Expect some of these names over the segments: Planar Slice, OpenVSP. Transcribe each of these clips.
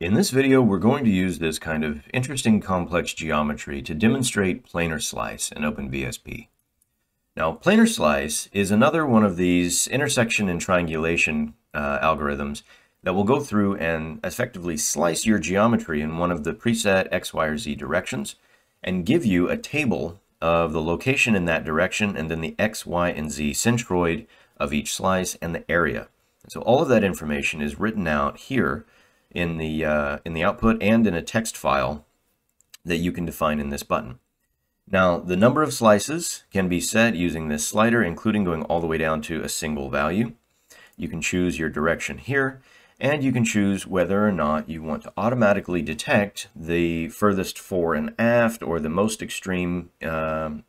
In this video, we're going to use this kind of interesting complex geometry to demonstrate planar slice in OpenVSP. Now, planar slice is another one of these intersection and triangulation algorithms that will go through and effectively slice your geometry in one of the preset X, Y, or Z directions and give you a table of the location in that direction and then the X, Y, and Z centroid of each slice and the area. So all of that information is written out here in the output and in a text file that you can define in this button. Now, the number of slices can be set using this slider, including going all the way down to a single value. You can choose your direction here, and you can choose whether or not you want to automatically detect the furthest fore and aft or the most extreme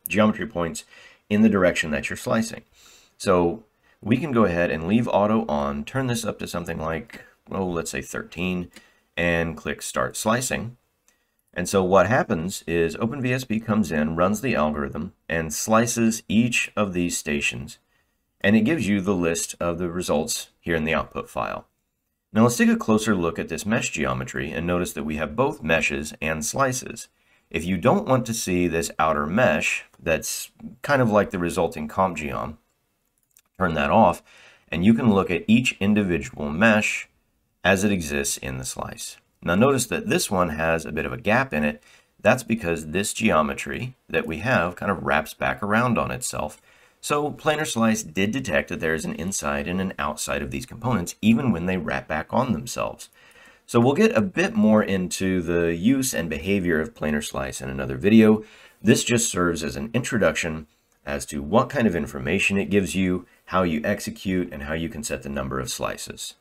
geometry points in the direction that you're slicing. So we can go ahead and leave auto on, turn this up to something like, oh, let's say 13, and click Start Slicing. And so what happens is OpenVSP comes in, runs the algorithm, and slices each of these stations. And it gives you the list of the results here in the output file. Now let's take a closer look at this mesh geometry and notice that we have both meshes and slices. If you don't want to see this outer mesh, that's kind of like the resulting comp geom, turn that off, and you can look at each individual mesh as it exists in the slice. Now notice that this one has a bit of a gap in it. That's because this geometry that we have kind of wraps back around on itself. So planar slice did detect that there is an inside and an outside of these components, even when they wrap back on themselves. So we'll get a bit more into the use and behavior of planar slice in another video. This just serves as an introduction as to what kind of information it gives you, how you execute, and how you can set the number of slices.